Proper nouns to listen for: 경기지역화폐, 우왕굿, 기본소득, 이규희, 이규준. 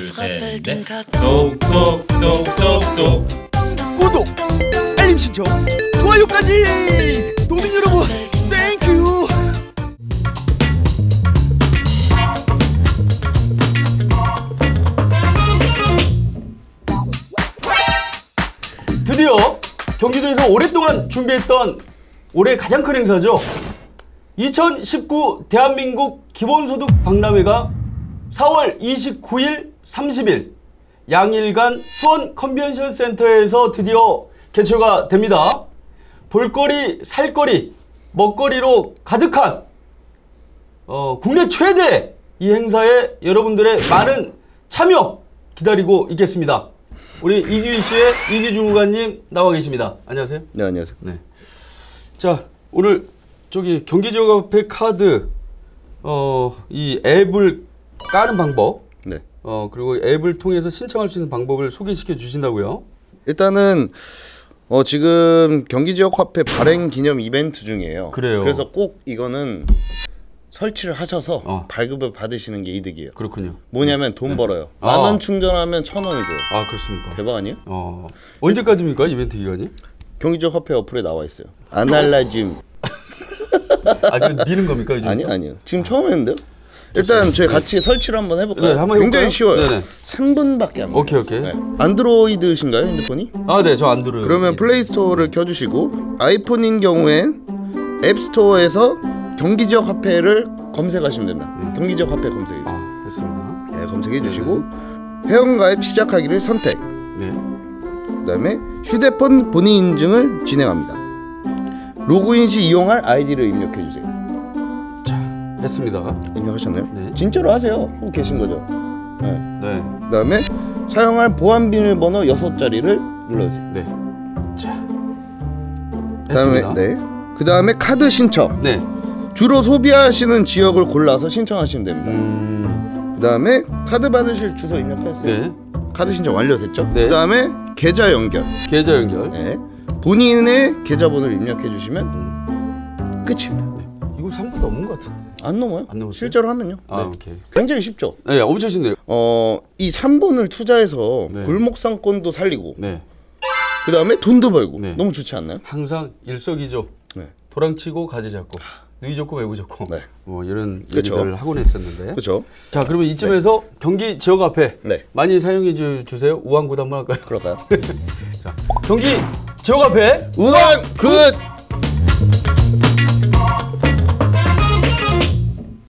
둘셋넷 똑똑똑똑똑 구독, 알림 신청, 좋아요까지! 도민 여러분 땡큐! 드디어 경기도에서 오랫동안 준비했던 올해 가장 큰 행사죠. 2019 대한민국 기본소득 박람회가 4월 29일, 30일 양일간 수원 컨벤션 센터에서 드디어 개최가 됩니다. 볼거리, 살거리, 먹거리로 가득한 국내 최대 이 행사에 여러분들의 많은 참여 기다리고 있겠습니다. 우리 이규희 씨의 이규준 의관님 나와 계십니다. 안녕하세요. 네, 안녕하세요. 네. 자, 오늘 저기 경기지역화폐 카드 이 앱을 까는 방법, 네. 그리고 앱을 통해서 신청할 수 있는 방법을 소개시켜 주신다고요? 일단은 지금 경기지역화폐 발행 기념 이벤트 중이에요. 그래요. 그래서 꼭 이거는 설치를 하셔서 발급을 받으시는 게 이득이에요. 그렇군요. 뭐냐면 돈 네. 벌어요. 10,000원 충전하면 1,000원을 줘요. 아, 그렇습니까? 대박 아니에요? 언제까지입니까 이벤트 기간이? 경기지역화폐 어플에 나와 있어요. 아날라짐. 아, 이거 미는 겁니까? 아니요, 아니요. 지금 처음 했는데요. 일단 저희 같이 네. 설치를 한번 해볼까요? 네, 한번 굉장히 쉬워요. 네네. 3분밖에 안 돼요. 오케이, 오케이. 네. 안드로이드신가요, 핸드폰이? 아, 네, 저 안드로이드. 그러면 플레이스토어를 켜주시고 아이폰인 경우엔 앱스토어에서 경기지역 화폐를 검색하시면 됩니다. 경기지역 화폐 검색해서. 아, 됐습니다. 네, 검색해주시고 회원가입 시작하기를 선택. 네. 그다음에 휴대폰 본인 인증을 진행합니다. 로그인 시 이용할 아이디를 입력해주세요. 했습니다. 입력하셨나요? 네. 진짜로 하세요. 하고 계신 거죠? 네. 네. 그 다음에 사용할 보안 비밀번호 6자리를 눌러주세요. 네. 자. 했습니다. 네. 그 다음에 카드 신청. 네. 주로 소비하시는 지역을 골라서 신청하시면 됩니다. 그 다음에 카드 받으실 주소 입력하세요. 네. 카드 신청 완료됐죠? 네. 그 다음에 계좌 연결. 계좌 연결. 네. 본인의 계좌번호를 입력해 주시면 끝입니다. 3분도 없는 것 같은데. 안 넘어요? 안 넘어요? 실제로 하면요. 아, 네. 오케이. 굉장히 쉽죠? 네, 엄청 쉽네요. 이 3분을 투자해서 네. 골목상권도 살리고 네. 그 다음에 돈도 벌고 네. 너무 좋지 않나요? 항상 일석이조. 네. 도랑치고 가지 잡고 누이 좋고 매부 좋고 네. 뭐 이런 얘기들을 하곤 했었는데. 그렇죠. 자, 그러면 이쯤에서 네. 경기 지역 화폐 네. 많이 사용해 주세요. 우왕굿 한번 할까요? 그럴까요? 자, 경기 지역 화폐 우왕굿!